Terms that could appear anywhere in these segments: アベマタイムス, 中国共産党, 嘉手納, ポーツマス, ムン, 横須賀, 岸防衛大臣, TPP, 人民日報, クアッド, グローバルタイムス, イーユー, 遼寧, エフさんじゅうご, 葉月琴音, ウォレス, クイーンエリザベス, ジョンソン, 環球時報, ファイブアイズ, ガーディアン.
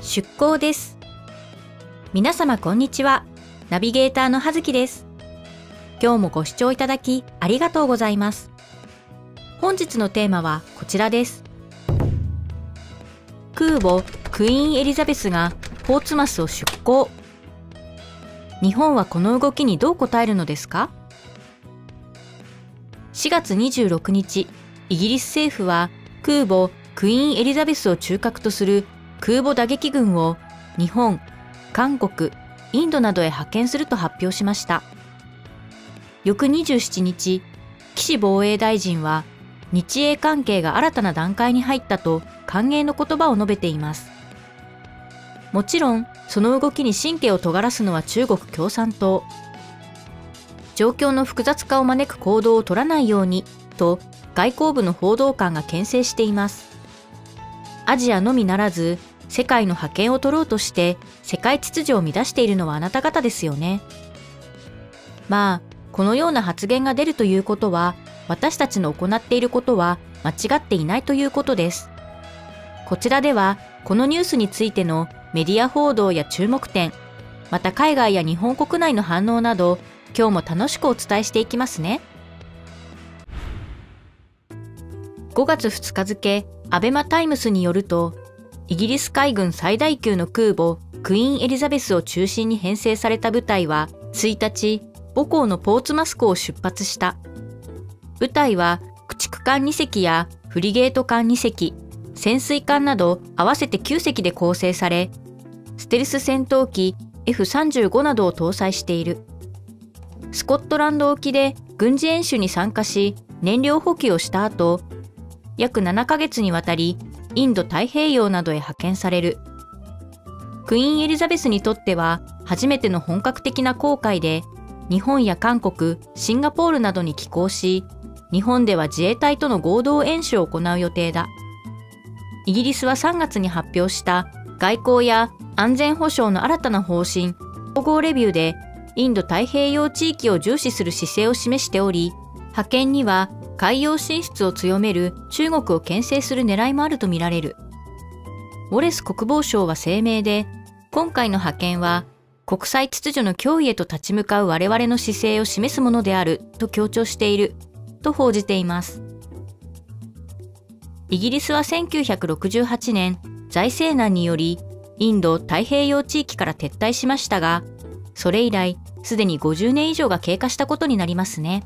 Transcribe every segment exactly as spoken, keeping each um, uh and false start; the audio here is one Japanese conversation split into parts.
出港です。皆様こんにちは。ナビゲーターの葉月です。今日もご視聴いただきありがとうございます。本日のテーマはこちらです。空母クイーンエリザベスがポーツマスを出港。日本はこの動きにどう応えるのですか？しがつにじゅうろくにち、イギリス政府は空母クイーンエリザベスを中核とする空母打撃群を日本、韓国、インドなどへ派遣すると発表しました。翌にじゅうしちにち、岸防衛大臣は日英関係が新たな段階に入ったと歓迎の言葉を述べています。もちろん、その動きに神経を尖らすのは中国共産党。状況の複雑化を招く行動を取らないようにと外交部の報道官が牽制しています。アジアのみならず世界の覇権を取ろうとして世界秩序を乱しているのはあなた方ですよね。まあ、このような発言が出るということは私たちの行っていることは間違っていないということです。こちらではこのニュースについてのメディア報道や注目点、また海外や日本国内の反応など今日も楽しくお伝えしていきますね。ごがつふつか付、アベマタイムスによると、イギリス海軍最大級の空母クイーンエリザベスを中心に編成された部隊はついたち、母港のポーツマス港を出発した。部隊は駆逐艦にせきやフリゲート艦にせき、潜水艦など合わせてきゅうせきで構成され、ステルス戦闘機 エフさんじゅうご などを搭載している。スコットランド沖で軍事演習に参加し燃料補給をした後、約ななかげつにわたりインド太平洋などへ派遣される。クイーンエリザベスにとっては初めての本格的な航海で、日本や韓国、シンガポールなどに寄港し、日本では自衛隊との合同演習を行う予定だ。イギリスはさんがつに発表した外交や安全保障の新たな方針、統合レビューで、インド太平洋地域を重視する姿勢を示しており、派遣には海洋進出を強める中国を牽制する狙いもあるとみられる。ウォレス国防相は声明で、今回の派遣は国際秩序の脅威へと立ち向かう我々の姿勢を示すものであると強調していると報じています。イギリスはせんきゅうひゃくろくじゅうはちねん、財政難によりインド太平洋地域から撤退しましたが、それ以来すでにごじゅうねん以上が経過したことになりますね。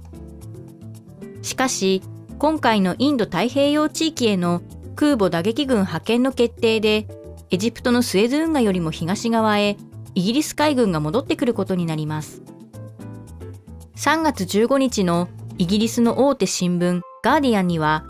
しかし今回のインド太平洋地域への空母打撃群派遣の決定で、エジプトのスエズ運河よりも東側へイギリス海軍が戻ってくることになります。さんがつじゅうごにちのイギリスの大手新聞ガーディアンには、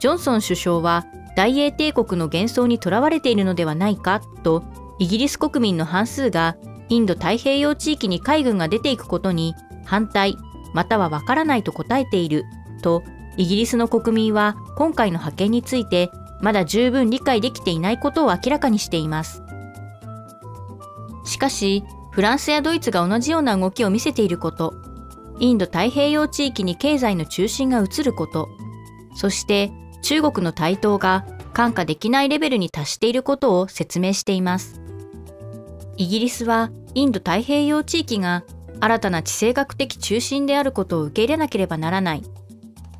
ジョンソン首相は大英帝国の幻想にとらわれているのではないかと、イギリス国民の半数がインド太平洋地域に海軍が出ていくことに反対またはわからないと答えていると、イギリスの国民は今回の派遣についてまだ十分理解できていないことを明らかにしています。しかしフランスやドイツが同じような動きを見せていること、インド太平洋地域に経済の中心が移ること、そして中国の台頭が看過できないレベルに達していることを説明しています。イギリスはインド太平洋地域が新たな地政学的中心であることを受け入れなければならない。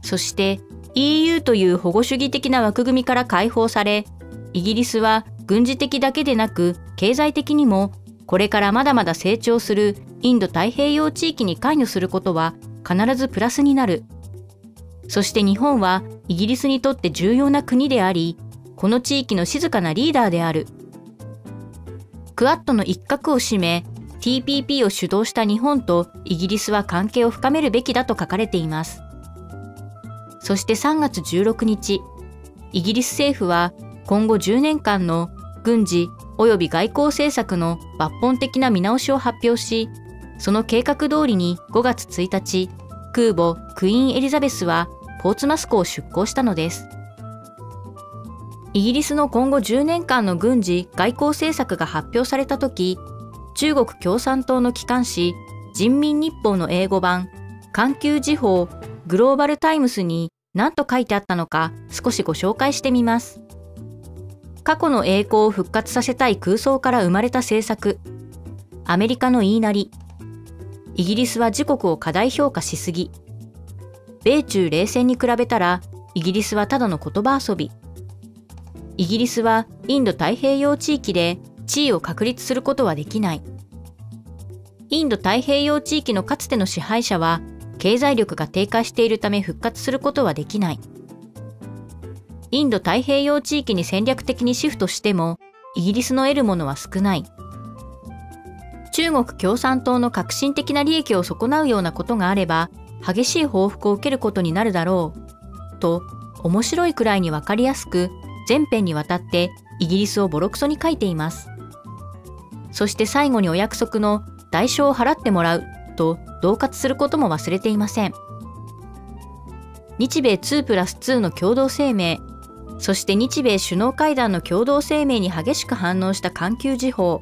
そして イーユー という保護主義的な枠組みから解放され、イギリスは軍事的だけでなく経済的にもこれからまだまだ成長するインド太平洋地域に関与することは必ずプラスになる。そして日本はイギリスにとって重要な国であり、この地域の静かなリーダーである。クアッドの一角を占め、ティーピーピー を主導した日本とイギリスは関係を深めるべきだと書かれています。そしてさんがつじゅうろくにち、イギリス政府は今後じゅうねんかんの軍事及び外交政策の抜本的な見直しを発表し、その計画通りにごがつついたち、空母クイーンエリザベスはポーツマス港を出港したのです。イギリスの今後じゅうねんかんの軍事・外交政策が発表されたとき、中国共産党の機関紙人民日報の英語版、環球時報、グローバルタイムスに何と書いてあったのか少しご紹介してみます。過去の栄光を復活させたい空想から生まれた政策。アメリカの言いなり。イギリスは自国を過大評価しすぎ。米中冷戦に比べたらイギリスはただの言葉遊び。イギリスはインド太平洋地域で地位を確立することはできない。インド太平洋地域のかつての支配者は経済力が低下しているため復活することはできない。インド太平洋地域に戦略的にシフトしてもイギリスの得るものは少ない。中国共産党の革新的な利益を損なうようなことがあれば激しい報復を受けることになるだろうと面白いくらいにわかりやすく全編にわたってイギリスをボロクソに書いています。そして最後にお約束の代償を払ってもらうと恫喝することも忘れていません。日米ツープラスツーの共同声明、そして日米首脳会談の共同声明に激しく反応した環球時報。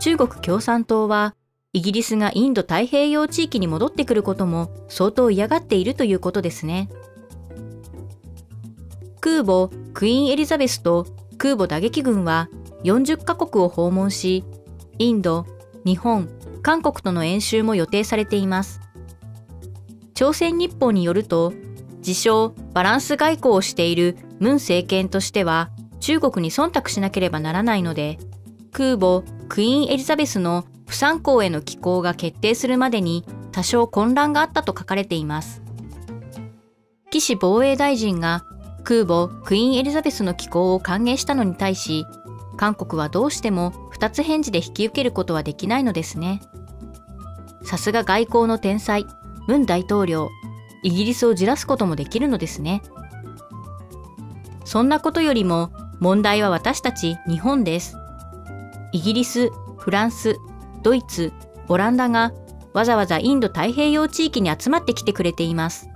中国共産党はイギリスがインド太平洋地域に戻ってくることも相当嫌がっているということですね。空母クイーン・エリザベスと空母打撃群はよんじゅっかこくを訪問し、インド、日本、韓国との演習も予定されています。朝鮮日報によると、自称バランス外交をしているムン政権としては中国に忖度しなければならないので、空母クイーン・エリザベスの釜山港への寄港が決定するまでに多少混乱があったと書かれています。岸防衛大臣が空母クイーン・エリザベスの寄港を歓迎したのに対し、韓国はどうしてもふたつ返事で引き受けることはできないのですね。さすが外交の天才、ムン大統領、イギリスをじらすこともできるのですね。そんなことよりも問題は私たち日本です。イギリス、フランス、ドイツ、オランダがわざわざインド太平洋地域に集まってきてくれています。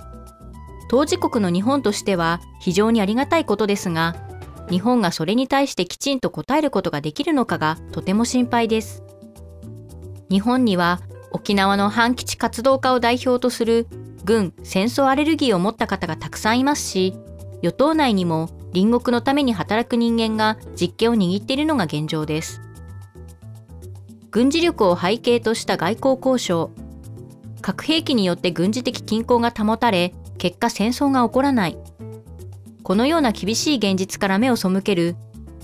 当事国の日本としては非常にありがたいことですが、日本がそれに対してきちんと応えることができるのかがとても心配です。日本には沖縄の反基地活動家を代表とする軍戦争アレルギーを持った方がたくさんいますし、与党内にも隣国のために働く人間が実権を握っているのが現状です。軍事力を背景とした外交交渉。核兵器によって軍事的均衡が保たれ、結果戦争が起こらない。このような厳しい現実から目を背ける、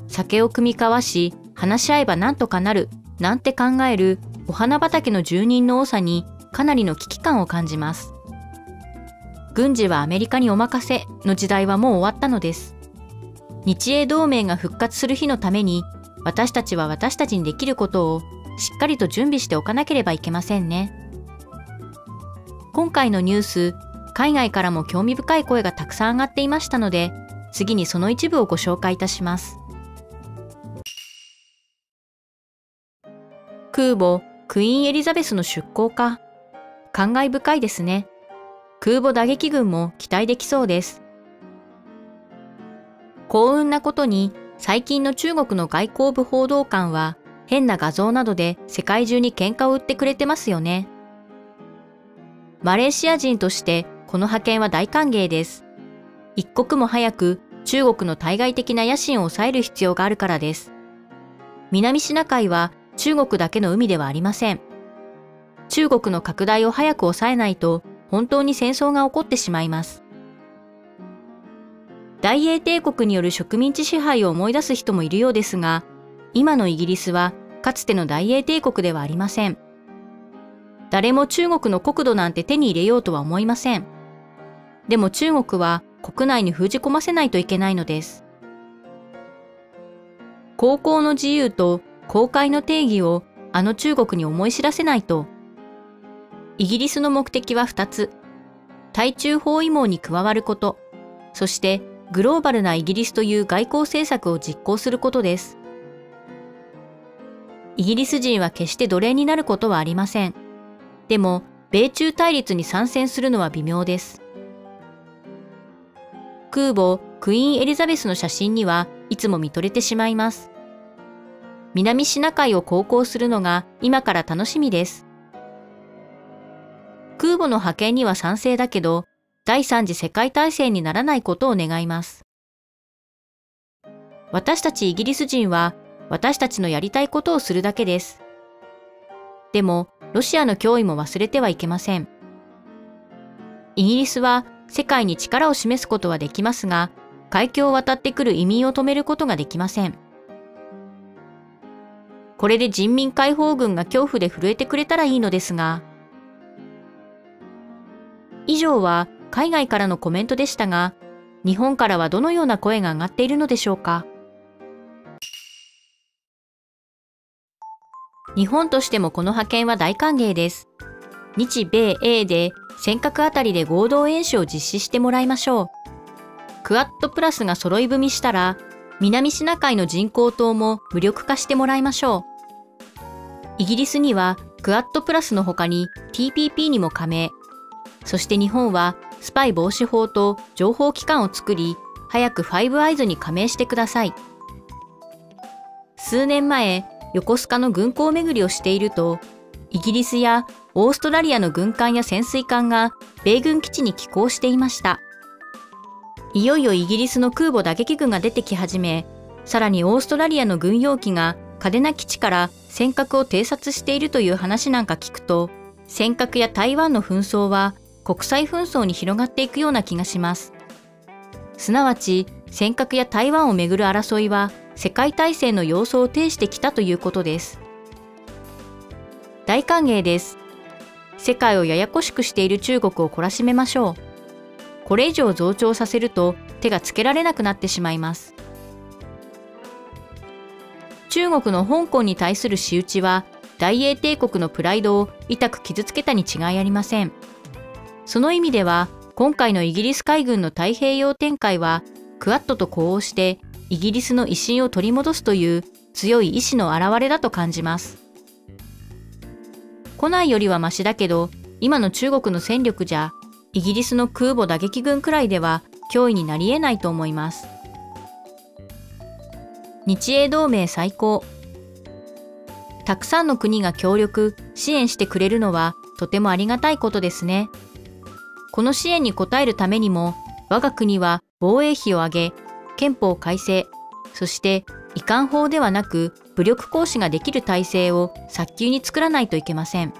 酒を酌み交わし話し合えばなんとかなるなんて考えるお花畑の住人の多さにかなりの危機感を感じます。軍事はアメリカにお任せの時代はもう終わったのです。日英同盟が復活する日のために私たちは私たちにできることをしっかりと準備しておかなければいけませんね。今回のニュース、海外からも興味深い声がたくさん上がっていましたので、次にその一部をご紹介いたします。空母クイーン・エリザベスの出港か。感慨深いですね。空母打撃群も期待できそうです。幸運なことに、最近の中国の外交部報道官は、変な画像などで世界中に喧嘩を売ってくれてますよね。マレーシア人として、この派遣は大歓迎です。一刻も早く中国の対外的な野心を抑える必要があるからです。南シナ海は中国だけの海ではありません。中国の拡大を早く抑えないと本当に戦争が起こってしまいます。大英帝国による植民地支配を思い出す人もいるようですが、今のイギリスはかつての大英帝国ではありません。誰も中国の国土なんて手に入れようとは思いません。でも中国は国内に封じ込ませないといけないのです。航行の自由と航海の定義をあの中国に思い知らせないと。イギリスの目的はふたつ。対中包囲網に加わること、そしてグローバルなイギリスという外交政策を実行することです。イギリス人は決して奴隷になることはありません。でも、米中対立に参戦するのは微妙です。空母クイーン・エリザベスの写真にはいつも見とれてしまいます。南シナ海を航行するのが今から楽しみです。空母の派遣には賛成だけど、第三次世界大戦にならないことを願います。私たちイギリス人は私たちのやりたいことをするだけです。でも、ロシアの脅威も忘れてはいけません。イギリスは世界に力を示すことはできますが、海峡を渡ってくる移民を止めることができません。これで人民解放軍が恐怖で震えてくれたらいいのですが。以上は海外からのコメントでしたが、日本からはどのような声が上がっているのでしょうか。日本としてもこの派遣は大歓迎です。日米英で尖閣あたりで合同演習を実施してもらいましょう。クアッドプラスが揃い踏みしたら、南シナ海の人工島も無力化してもらいましょう。イギリスにはクアッドプラスの他に ティーピーピー にも加盟。そして日本はスパイ防止法と情報機関を作り、早くファイブアイズに加盟してください。数年前、横須賀の軍港巡りをしていると、イギリスやオーストラリアの軍艦や潜水艦が米軍基地に寄港していました。いよいよイギリスの空母打撃群が出てき始め、さらにオーストラリアの軍用機が嘉手納基地から尖閣を偵察しているという話なんか聞くと、尖閣や台湾の紛争は国際紛争に広がっていくような気がします。すなわち、尖閣や台湾をめぐる争いは世界大戦の様相を呈してきたということです。大歓迎です。世界をややこしくしている中国を懲らしめましょう。これ以上増長させると手がつけられなくなってしまいます。中国の香港に対する仕打ちは大英帝国のプライドを痛く傷つけたに違いありません。その意味では今回のイギリス海軍の太平洋展開はクアッドと呼応してイギリスの威信を取り戻すという強い意志の表れだと感じます。来ないよりはマシだけど、今の中国の戦力じゃイギリスの空母打撃群くらいでは脅威になり得ないと思います。日英同盟最高。たくさんの国が協力、支援してくれるのはとてもありがたいことですね。この支援に応えるためにも、我が国は防衛費を上げ、憲法改正、そして移管法ではなく武力行使ができる体制を早急に作らないといけません。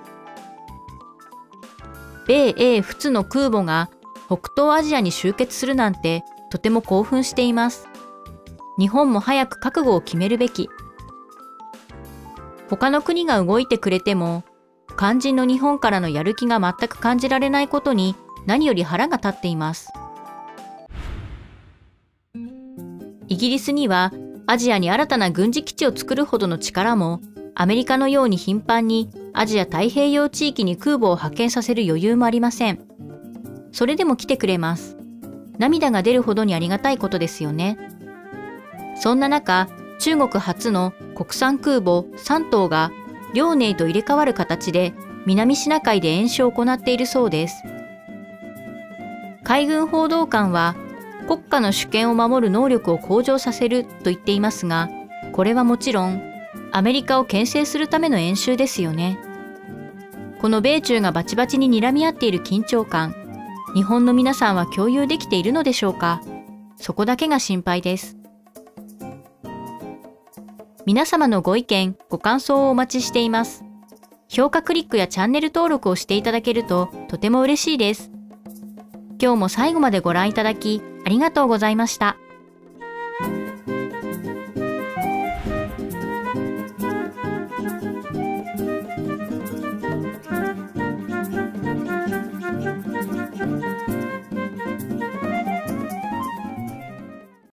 米英仏の空母が北東アジアに集結するなんてとても興奮しています。日本も早く覚悟を決めるべき。他の国が動いてくれても、肝心の日本からのやる気が全く感じられないことに何より腹が立っています。イギリスにはアジアに新たな軍事基地を作るほどの力も、アメリカのように頻繁にアジア太平洋地域に空母を派遣させる余裕もありません。それでも来てくれます。涙が出るほどにありがたいことですよね。そんな中、中国初の国産空母さん頭が遼寧と入れ替わる形で南シナ海で演習を行っているそうです。海軍報道官は国家の主権を守る能力を向上させると言っていますが、これはもちろん、アメリカを牽制するための演習ですよね。この米中がバチバチに睨み合っている緊張感、日本の皆さんは共有できているのでしょうか。そこだけが心配です。皆様のご意見、ご感想をお待ちしています。評価クリックやチャンネル登録をしていただけるととても嬉しいです。今日も最後までご覧いただきありがとうございました。